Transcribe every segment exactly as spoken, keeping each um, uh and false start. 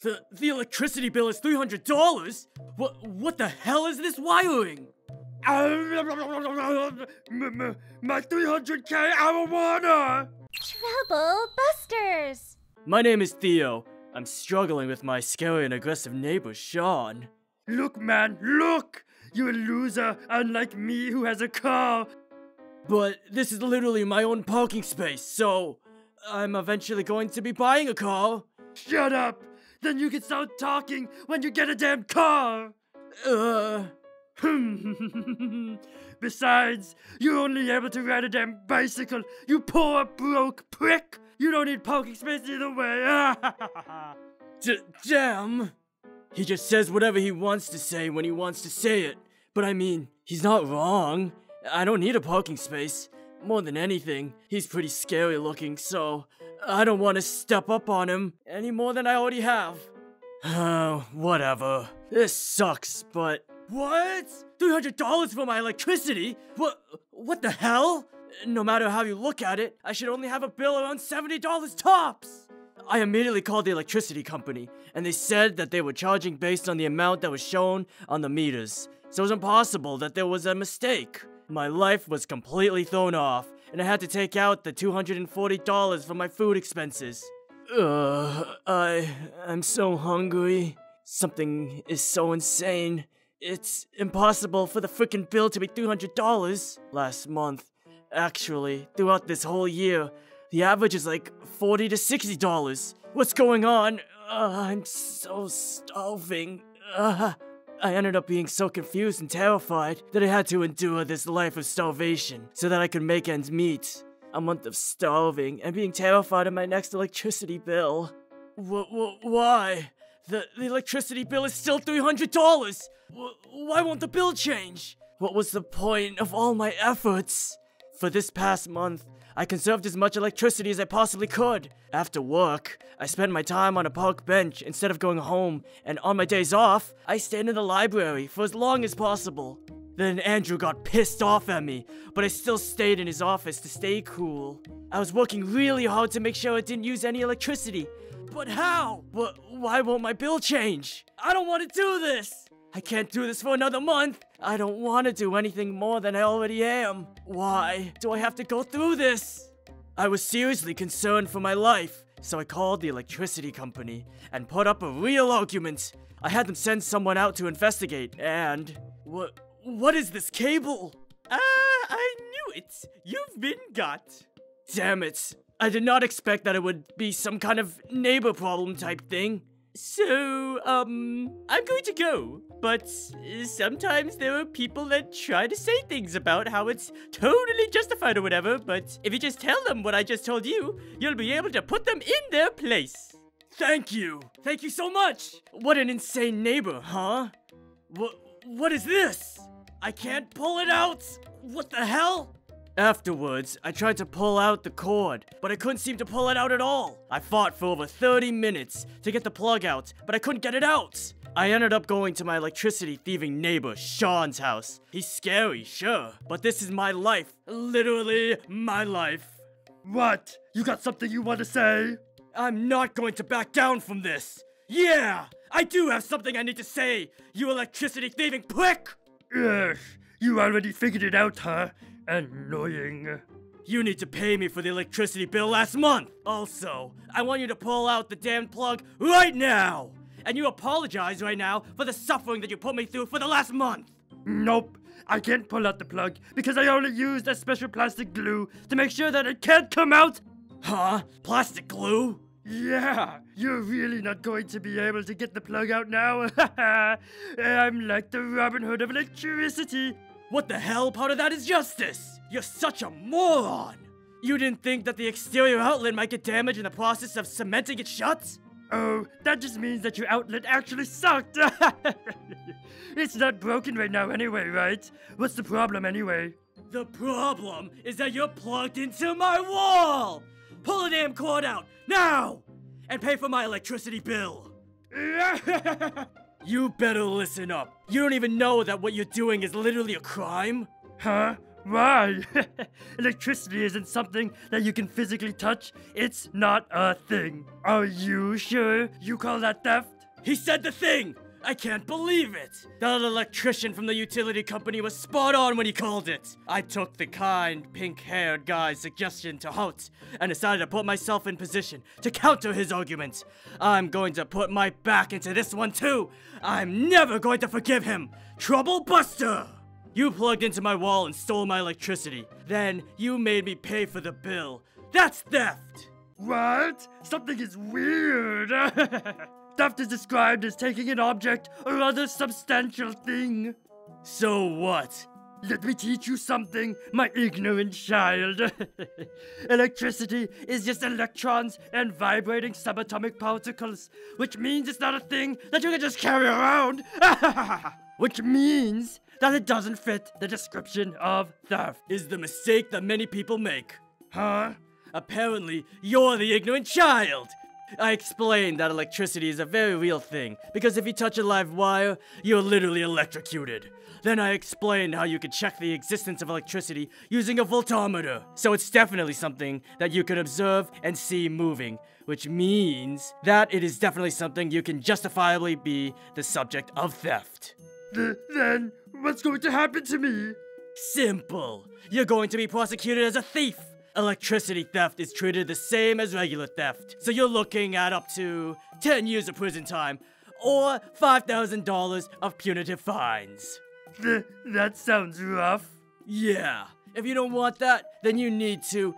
The, the electricity bill is three hundred dollars? What, what the hell is this wiring? My three hundred K arowana! Trouble Busters! My name is Theo. I'm struggling with my scary and aggressive neighbor, Sean. Look, man, look! You're a loser, unlike me who has a car. But this is literally my own parking space, so I'm eventually going to be buying a car. Shut up! Then you can start talking when you get a damn car! Uh... Besides, you're only able to ride a damn bicycle, you poor broke prick! You don't need parking space either way! D-damn! He just says whatever he wants to say when he wants to say it. But I mean, he's not wrong. I don't need a parking space. More than anything, he's pretty scary looking, so I don't want to step up on him any more than I already have. Oh, whatever. This sucks, but... What? three hundred dollars for my electricity? What, what the hell? No matter how you look at it, I should only have a bill around seventy dollars tops! I immediately called the electricity company, and they said that they were charging based on the amount that was shown on the meters. So it was impossible that there was a mistake. My life was completely thrown off, and I had to take out the two hundred forty dollars for my food expenses. Ugh, I... I'm so hungry. Something is so insane. It's impossible for the frickin' bill to be three hundred dollars last month. Actually, throughout this whole year, the average is like forty to sixty dollars. What's going on? Uh, I'm so starving. Uh, I ended up being so confused and terrified that I had to endure this life of starvation so that I could make ends meet. A month of starving and being terrified of my next electricity bill. W-w-why? The, the electricity bill is still three hundred dollars! W- why won't the bill change? What was the point of all my efforts? For this past month, I conserved as much electricity as I possibly could. After work, I spent my time on a park bench instead of going home, and on my days off, I stayed in the library for as long as possible. Then Andrew got pissed off at me, but I still stayed in his office to stay cool. I was working really hard to make sure I didn't use any electricity. But how? But why won't my bill change? I don't want to do this! I can't do this for another month! I don't want to do anything more than I already am. Why do I have to go through this? I was seriously concerned for my life, so I called the electricity company and put up a real argument. I had them send someone out to investigate, and... What, what is this cable? Ah, I knew it! You've been got! Damn it! I did not expect that it would be some kind of neighbor problem type thing. So, um, I'm going to go, but sometimes there are people that try to say things about how it's totally justified or whatever, but if you just tell them what I just told you, you'll be able to put them in their place. Thank you! Thank you so much! What an insane neighbor, huh? What, what is this? I can't pull it out! What the hell? Afterwards, I tried to pull out the cord, but I couldn't seem to pull it out at all. I fought for over thirty minutes to get the plug out, but I couldn't get it out. I ended up going to my electricity thieving neighbor, Sean's house. He's scary, sure, but this is my life. Literally my life. What? You got something you want to say? I'm not going to back down from this. Yeah, I do have something I need to say, you electricity thieving prick! Ugh, you already figured it out, huh? Annoying. You need to pay me for the electricity bill last month! Also, I want you to pull out the damn plug right now! And you apologize right now for the suffering that you put me through for the last month! Nope, I can't pull out the plug because I only used a special plastic glue to make sure that it can't come out! Huh? Plastic glue? Yeah, you're really not going to be able to get the plug out now, haha! I'm like the Robin Hood of electricity! What the hell part of that is justice? You're such a moron! You didn't think that the exterior outlet might get damaged in the process of cementing it shut? Oh, that just means that your outlet actually sucked! It's not broken right now anyway, right? What's the problem anyway? The problem is that you're plugged into my wall! Pull the damn cord out, now! And pay for my electricity bill! You better listen up. You don't even know that what you're doing is literally a crime? Huh? Why? Electricity isn't something that you can physically touch. It's not a thing. Are you sure you call that theft? He said the thing! I can't believe it! That electrician from the utility company was spot on when he called it! I took the kind, pink-haired guy's suggestion to heart and decided to put myself in position to counter his argument. I'm going to put my back into this one too! I'm never going to forgive him! Trouble Buster! You plugged into my wall and stole my electricity. Then you made me pay for the bill. That's theft! What? Something is weird! Theft is described as taking an object or other substantial thing. So what? Let me teach you something, my ignorant child. Electricity is just electrons and vibrating subatomic particles, which means it's not a thing that you can just carry around. Which means that it doesn't fit the description of theft. Is the mistake that many people make. Huh? Apparently, you're the ignorant child. I explained that electricity is a very real thing, because if you touch a live wire, you're literally electrocuted. Then I explained how you could check the existence of electricity using a voltmeter, so it's definitely something that you can observe and see moving, which means that it is definitely something you can justifiably be the subject of theft. Th- then, what's going to happen to me? Simple. You're going to be prosecuted as a thief. Electricity theft is treated the same as regular theft, so you're looking at up to ten years of prison time, or five thousand dollars of punitive fines. Th- that sounds rough. Yeah, if you don't want that, then you need to...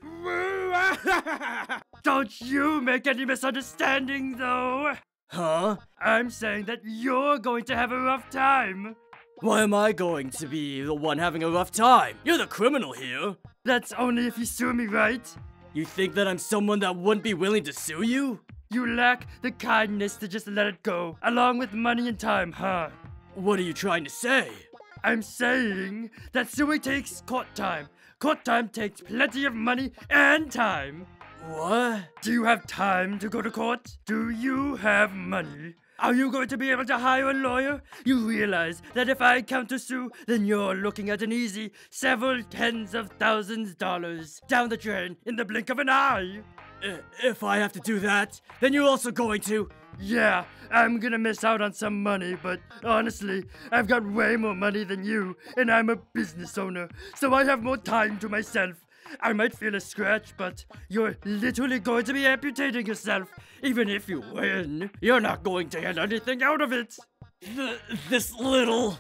Don't you make any misunderstanding, though! Huh? I'm saying that you're going to have a rough time. Why am I going to be the one having a rough time? You're the criminal here. That's only if you sue me, right? You think that I'm someone that wouldn't be willing to sue you? You lack the kindness to just let it go, along with money and time, huh? What are you trying to say? I'm saying that suing takes court time. Court time takes plenty of money and time. What? Do you have time to go to court? Do you have money? Are you going to be able to hire a lawyer? You realize that if I countersue, then you're looking at an easy several tens of thousands of dollars down the drain in the blink of an eye. If I have to do that, then you're also going to... Yeah, I'm gonna miss out on some money, but honestly, I've got way more money than you, and I'm a business owner, so I have more time to myself. I might feel a scratch, but you're literally going to be amputating yourself. Even if you win, you're not going to get anything out of it. Th this little...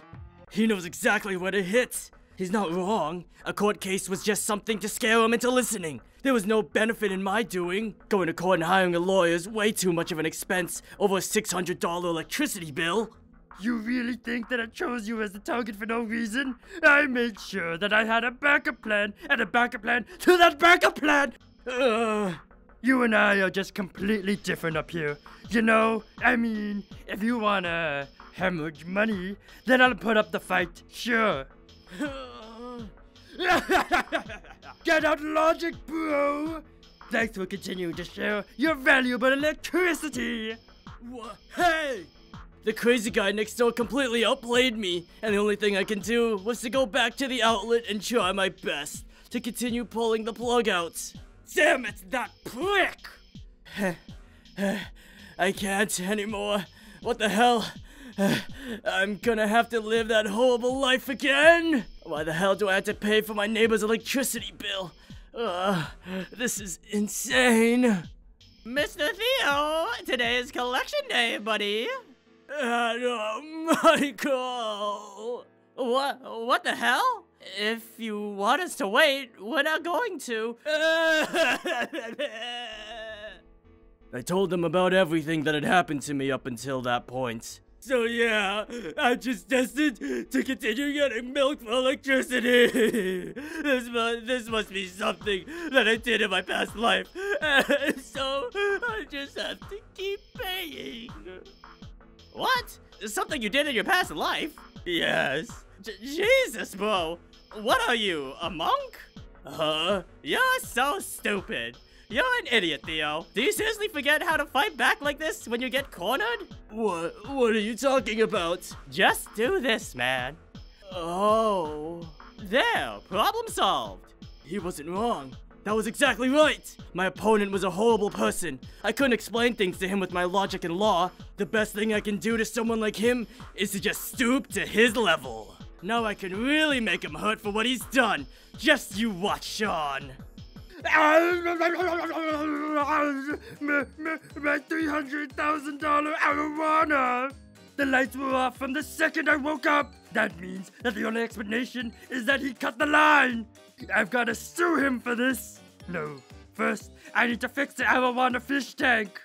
He knows exactly where to hit. He's not wrong. A court case was just something to scare him into listening. There was no benefit in my doing. Going to court and hiring a lawyer is way too much of an expense over a six hundred dollar electricity bill. You really think that I chose you as the target for no reason? I made sure that I had a backup plan and a backup plan to that backup plan! Ugh. You and I are just completely different up here. You know, I mean, if you wanna hemorrhage money, then I'll put up the fight, sure. Get out logic, bro! Thanks for continuing to share your valuable electricity! What? Hey! The crazy guy next door completely outplayed me, and the only thing I can do was to go back to the outlet and try my best to continue pulling the plug out. Damn it, that prick! I can't anymore. What the hell? I'm gonna have to live that horrible life again? Why the hell do I have to pay for my neighbor's electricity bill? Uh, this is insane. Mister Theo, today is collection day, buddy. And, uh, Michael! What, what the hell? If you want us to wait, we're not going to. I told them about everything that had happened to me up until that point. So yeah, I'm just destined to continue getting milk for electricity. This must, this must be something that I did in my past life. So I just have to keep paying. What? Something you did in your past life? Yes. J Jesus, bro. What are you, a monk? Huh? You're so stupid. You're an idiot, Theo. Do you seriously forget how to fight back like this when you get cornered? What? What are you talking about? Just do this, man. Oh. There, problem solved. He wasn't wrong. That was exactly right. My opponent was a horrible person. I couldn't explain things to him with my logic and law. The best thing I can do to someone like him is to just stoop to his level. Now I can really make him hurt for what he's done. Just you watch, Sean. My three hundred thousand dollar arowana! The lights were off from the second I woke up! That means that the only explanation is that he cut the line! I've gotta sue him for this! No, first, I need to fix the arowana fish tank!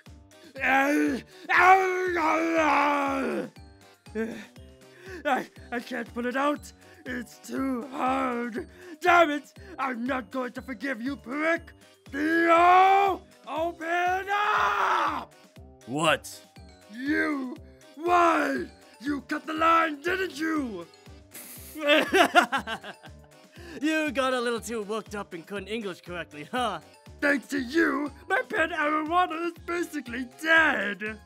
I, I can't pull it out! It's too hard! Damn it! I'm not going to forgive you, prick! Theo! Open up! What? You! Why? You cut the line, didn't you? You got a little too worked up and couldn't English correctly, huh? Thanks to you, my pet arowana is basically dead!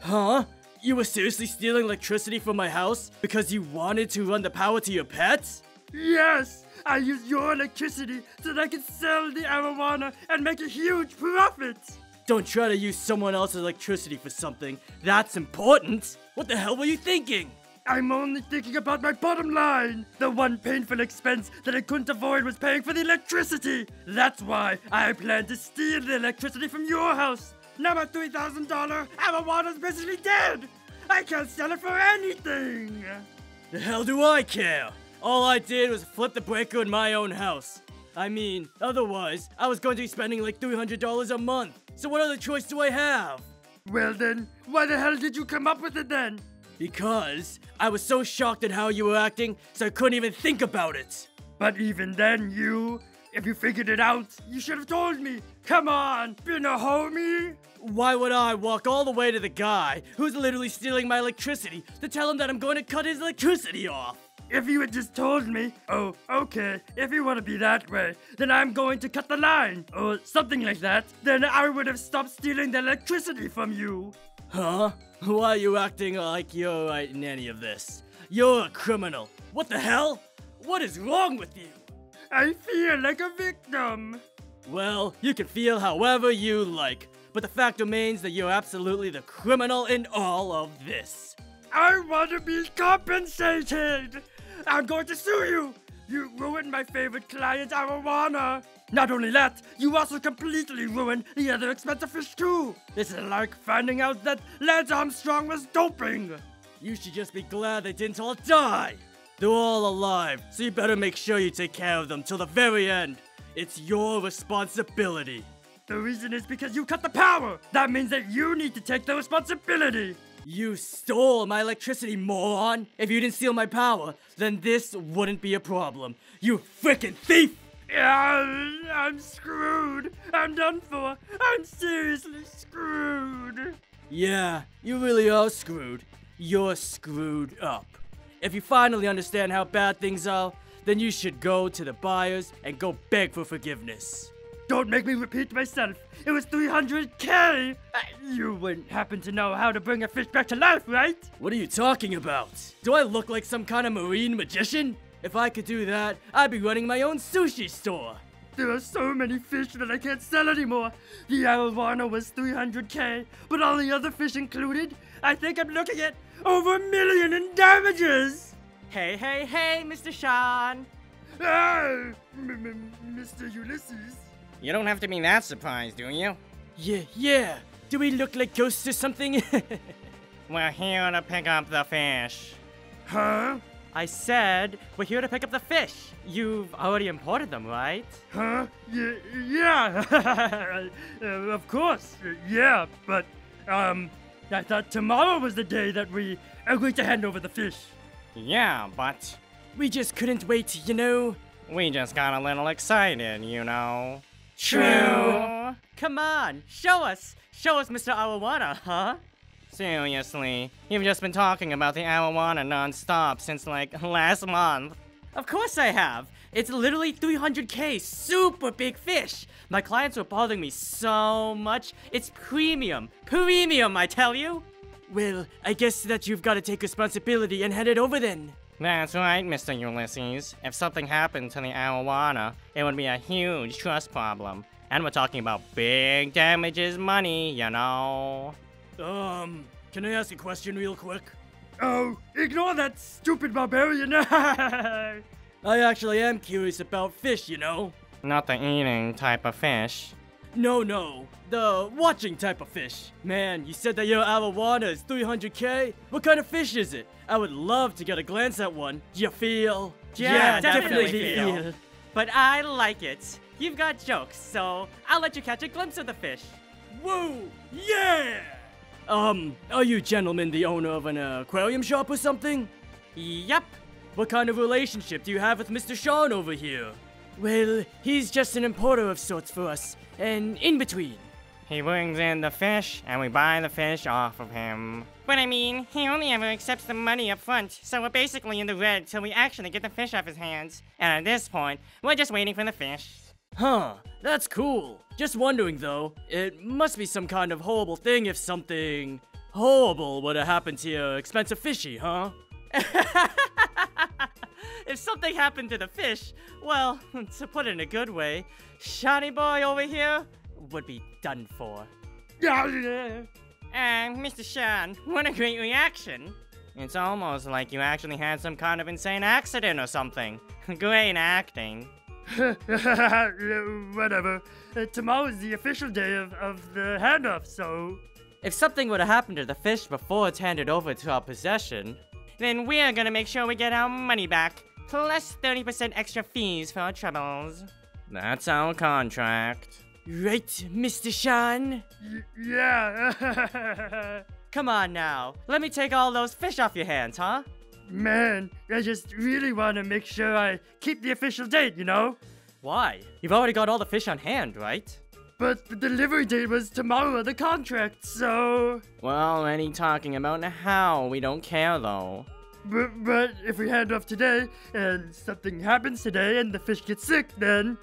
Huh? You were seriously stealing electricity from my house because you wanted to run the power to your pets? Yes! I used your electricity so that I could sell the arowana and make a huge profit! Don't try to use someone else's electricity for something. That's important! What the hell were you thinking? I'm only thinking about my bottom line! The one painful expense that I couldn't avoid was paying for the electricity! That's why I planned to steal the electricity from your house! Now my three thousand dollar arawana's basically dead! I can't sell it for anything! The hell do I care? All I did was flip the breaker in my own house. I mean, otherwise, I was going to be spending like three hundred dollars a month. So what other choice do I have? Well then, why the hell did you come up with it then? Because I was so shocked at how you were acting, so I couldn't even think about it. But even then, you... If you figured it out, you should have told me! Come on, been a homie! Why would I walk all the way to the guy who's literally stealing my electricity to tell him that I'm going to cut his electricity off? If you had just told me, oh, okay, if you want to be that way, then I'm going to cut the line, or something like that, then I would have stopped stealing the electricity from you. Huh? Why are you acting like you're right in any of this? You're a criminal. What the hell? What is wrong with you? I feel like a victim. Well, you can feel however you like, but the fact remains that you're absolutely the criminal in all of this. I want to be compensated! I'm going to sue you! You ruined my favorite client, arowana! Not only that, you also completely ruined the other expensive fish too! This is like finding out that Lance Armstrong was doping! You should just be glad they didn't all die! They're all alive, so you better make sure you take care of them till the very end. It's your responsibility. The reason is because you cut the power. That means that you need to take the responsibility. You stole my electricity, moron. If you didn't steal my power, then this wouldn't be a problem. You frickin' thief! I'm screwed. I'm done for. I'm seriously screwed. Yeah, you really are screwed. You're screwed up. If you finally understand how bad things are, then you should go to the buyers and go beg for forgiveness. Don't make me repeat myself. It was three hundred K! You wouldn't happen to know how to bring a fish back to life, right? What are you talking about? Do I look like some kind of marine magician? If I could do that, I'd be running my own sushi store. There are so many fish that I can't sell anymore. The arowana was three hundred K, but all the other fish included, I think I'm looking at over a million in damages! Hey, hey, hey, Mister Sean! Ah, Mister Ulysses! You don't have to be that surprised, do you? Yeah, yeah! Do we look like ghosts or something? We're here to pick up the fish. Huh? I said, we're here to pick up the fish. You've already imported them, right? Huh? Y yeah, uh, of course, uh, yeah, but, um... I thought tomorrow was the day that we agreed to hand over the fish. Yeah, but... We just couldn't wait, you know? We just got a little excited, you know? True! Come on, show us! Show us Mister Arowana, huh? Seriously, you've just been talking about the arowana non-stop since, like, last month. Of course I have! It's literally three hundred K, super big fish! My clients were bothering me so much, it's premium! Premium, I tell you! Well, I guess that you've got to take responsibility and hand it over then. That's right, Mister Ulysses. If something happened to the arowana, it would be a huge trust problem. And we're talking about big damages money, you know. Um, can I ask a question real quick? Oh, ignore that stupid barbarian! I actually am curious about fish, you know? Not the eating type of fish. No, no. The watching type of fish. Man, you said that your arowana is three hundred K? What kind of fish is it? I would love to get a glance at one. You feel? Yeah, yeah definitely, definitely feel. feel. But I like it. You've got jokes, so I'll let you catch a glimpse of the fish. Woo! Yeah! Um, are you gentlemen the owner of an uh, aquarium shop or something? Yep. What kind of relationship do you have with Mister Sean over here? Well, he's just an importer of sorts for us, an in-between. He brings in the fish, and we buy the fish off of him. But I mean, he only ever accepts the money up front, so we're basically in the red till we actually get the fish off his hands. And at this point, we're just waiting for the fish. Huh, that's cool. Just wondering though, it must be some kind of horrible thing if something horrible would have happened to your expensive fishy, huh? If something happened to the fish, well, to put it in a good way, Shiny Boy over here would be done for. And uh, Mister Sean, what a great reaction. It's almost like you actually had some kind of insane accident or something. Great acting. Whatever. Uh, tomorrow's the official day of, of the handoff, so... If something would have happened to the fish before it's handed over to our possession, then we're gonna make sure we get our money back, plus thirty percent extra fees for our troubles. That's our contract. Right, Mister Sean? Y yeah. Come on now, let me take all those fish off your hands, huh? Man, I just really want to make sure I keep the official date, you know? Why? You've already got all the fish on hand, right? But the delivery date was tomorrow, the contract, so... We're already talking about how we don't care, though. But, but if we hand off today, and something happens today, and the fish gets sick, then...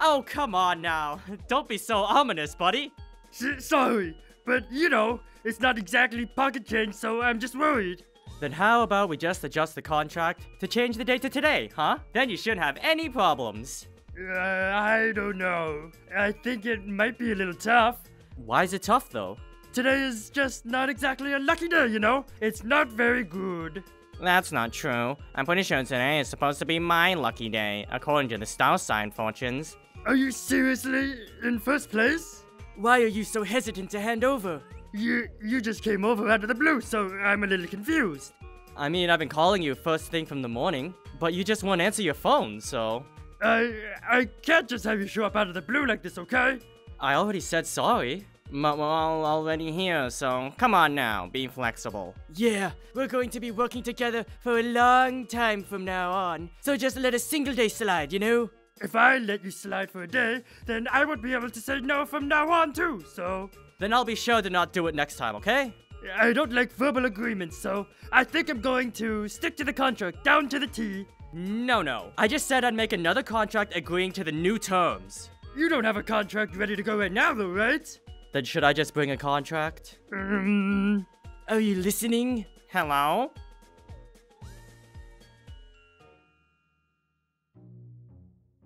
Oh, come on now. Don't be so ominous, buddy. S- sorry, but, you know, it's not exactly pocket change, so I'm just worried. Then how about we just adjust the contract to change the date to today, huh? Then you shouldn't have any problems. Uh, I don't know. I think it might be a little tough. Why is it tough, though? Today is just not exactly a lucky day, you know? It's not very good. That's not true. I'm pretty sure today is supposed to be my lucky day, according to the star sign fortunes. Are you seriously in first place? Why are you so hesitant to hand over? You you just came over out of the blue, so I'm a little confused. I mean, I've been calling you first thing from the morning, but you just won't answer your phone, so... I, I can't just have you show up out of the blue like this, okay? I already said sorry. But we're all already here, so come on now, be flexible. Yeah, we're going to be working together for a long time from now on, so just let a single day slide, you know? If I let you slide for a day, then I won't be able to say no from now on too, so... Then I'll be sure to not do it next time, okay? I don't like verbal agreements, so I think I'm going to stick to the contract down to the T. No, no. I just said I'd make another contract agreeing to the new terms. You don't have a contract ready to go right now, though, right? Then should I just bring a contract? Um, are you listening? Hello?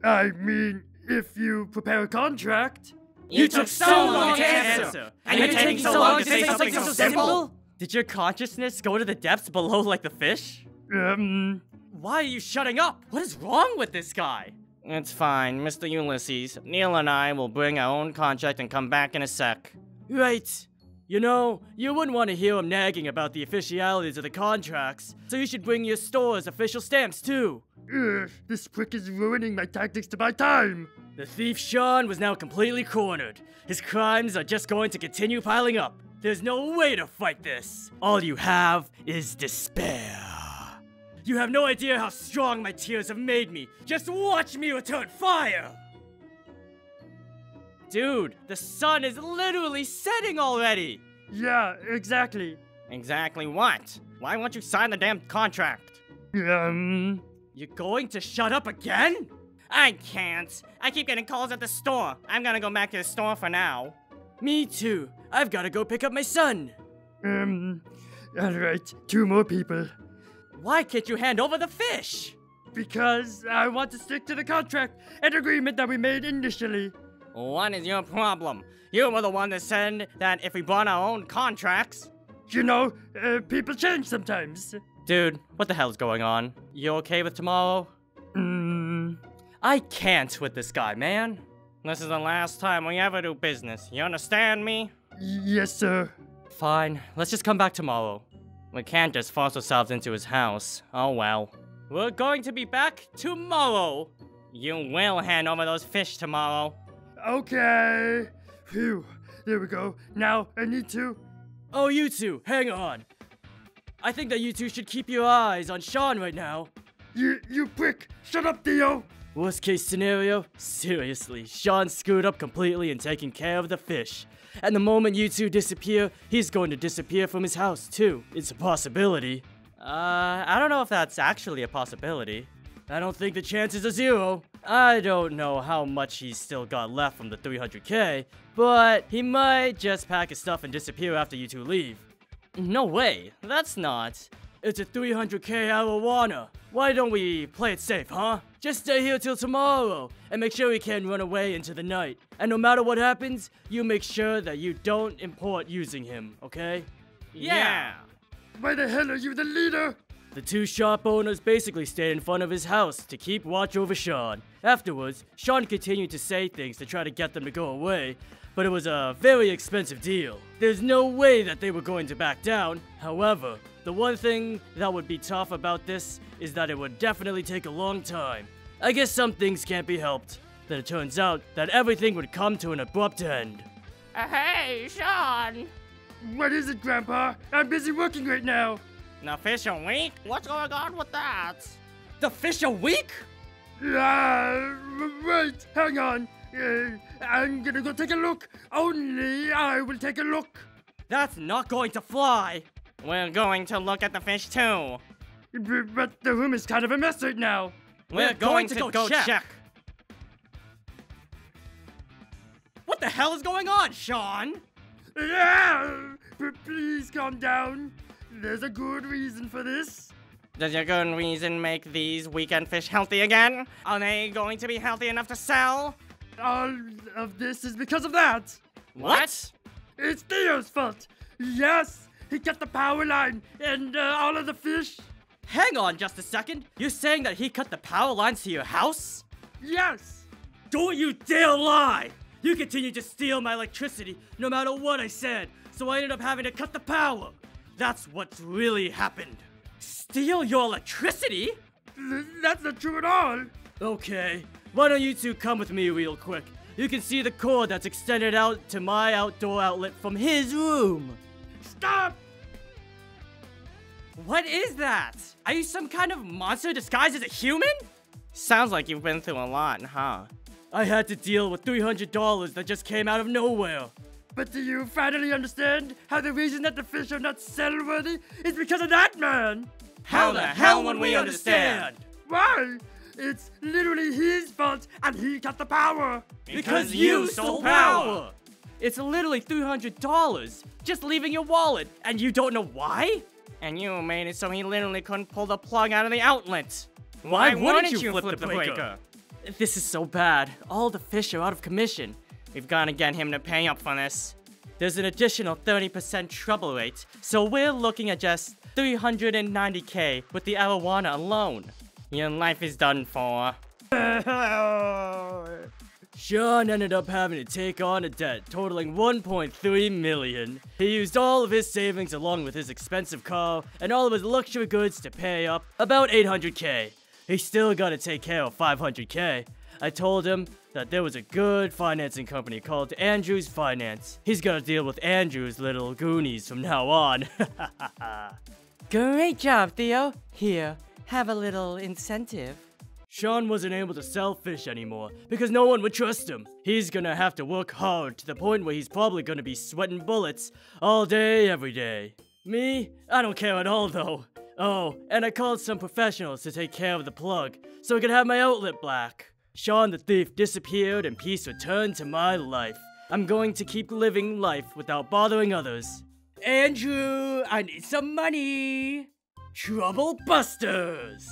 I mean, if you prepare a contract... You, you took so long to answer! And you're taking so long to say something so simple? Did your consciousness go to the depths below like the fish? Um... Why are you shutting up? What is wrong with this guy? It's fine, Mister Ulysses. Neil and I will bring our own contract and come back in a sec. Right. You know, you wouldn't want to hear him nagging about the officialities of the contracts, so you should bring your store's official stamps too. Ugh, this prick is ruining my tactics to buy time. The thief Sean was now completely cornered. His crimes are just going to continue piling up. There's no way to fight this. All you have is despair. You have no idea how strong my tears have made me. Just watch me return fire! Dude, the sun is literally setting already! Yeah, exactly. Exactly what? Why won't you sign the damn contract? Um... You're going to shut up again? I can't. I keep getting calls at the store. I'm gonna go back to the store for now. Me too. I've gotta go pick up my son. Um, alright, two more people. Why can't you hand over the fish? Because I want to stick to the contract and agreement that we made initially. What is your problem? You were the one that said that if we bought our own contracts... You know, uh, people change sometimes. Dude, what the hell's going on? You okay with tomorrow? Mm, I can't with this guy, man. This is the last time we ever do business. You understand me? Yes, sir. Fine. Let's just come back tomorrow. We can't just force ourselves into his house. Oh, well. We're going to be back tomorrow. You will hand over those fish tomorrow. Okay. Phew. There we go. Now, I need to... Oh, you two, hang on. I think that you two should keep your eyes on Sean right now. You, you prick! Shut up, Theo! Worst case scenario? Seriously, Sean screwed up completely in taking care of the fish. And the moment you two disappear, he's going to disappear from his house, too. It's a possibility. Uh, I don't know if that's actually a possibility. I don't think the chances are zero. I don't know how much he's still got left from the three hundred K, but he might just pack his stuff and disappear after you two leave. No way, that's not. It's a three hundred K arowana. Why don't we play it safe, huh? Just stay here till tomorrow and make sure he can't run away into the night. And no matter what happens, you make sure that you don't import using him, okay? Yeah! yeah. Why the hell are you the leader? The two shop owners basically stayed in front of his house to keep watch over Sean. Afterwards, Sean continued to say things to try to get them to go away, but it was a very expensive deal. There's no way that they were going to back down. However, the one thing that would be tough about this is that it would definitely take a long time. I guess some things can't be helped. Then it turns out that everything would come to an abrupt end. Uh, hey, Sean! What is it, Grandpa? I'm busy working right now. The fish are weak? What's going on with that? The fish are weak? Uh, right, hang on. Uh, I'm gonna go take a look. Only I will take a look. That's not going to fly. We're going to look at the fish too. But the room is kind of a mess right now. We're, We're going, going to, to go, go check. check. What the hell is going on, Sean? Uh, please calm down. There's a good reason for this. Does your good reason make these weekend fish healthy again? Are they going to be healthy enough to sell? All of this is because of that. What? It's Theo's fault. Yes, he cut the power line and uh, all of the fish. Hang on just a second. You're saying that he cut the power lines to your house? Yes. Don't you dare lie. You continue to steal my electricity no matter what I said. So I ended up having to cut the power. That's what's really happened. Steal your electricity? Th- that's not true at all. Okay, why don't you two come with me real quick? You can see the cord that's extended out to my outdoor outlet from his room. Stop! What is that? Are you some kind of monster disguised as a human? Sounds like you've been through a lot, huh? I had to deal with three hundred dollars that just came out of nowhere. But do you finally understand how the reason that the fish are not sell-worthy is because of that man? How the hell would we understand? Why? It's literally his fault and he got the power. Because you stole power. It's literally three hundred dollars just leaving your wallet and you don't know why? And you made it so he literally couldn't pull the plug out of the outlet. Why, why wouldn't, wouldn't you flip, flip the, the breaker? This is so bad. All the fish are out of commission. We've got to get him to pay up for this. There's an additional thirty percent trouble rate, so we're looking at just three hundred ninety K with the arowana alone. Your life is done for. Sean ended up having to take on a debt totaling one point three million dollars. He used all of his savings along with his expensive car and all of his luxury goods to pay up about eight hundred K. He still got to take care of five hundred K. I told him that there was a good financing company called Andrew's Finance. He's gonna deal with Andrew's little goonies from now on. Great job, Theo. Here, have a little incentive. Sean wasn't able to sell fish anymore because no one would trust him. He's gonna have to work hard to the point where he's probably gonna be sweating bullets all day, every day. Me? I don't care at all, though. Oh, and I called some professionals to take care of the plug so I could have my outlet black. Sean the thief disappeared and peace returned to my life. I'm going to keep living life without bothering others. Andrew, I need some money. Trouble Busters!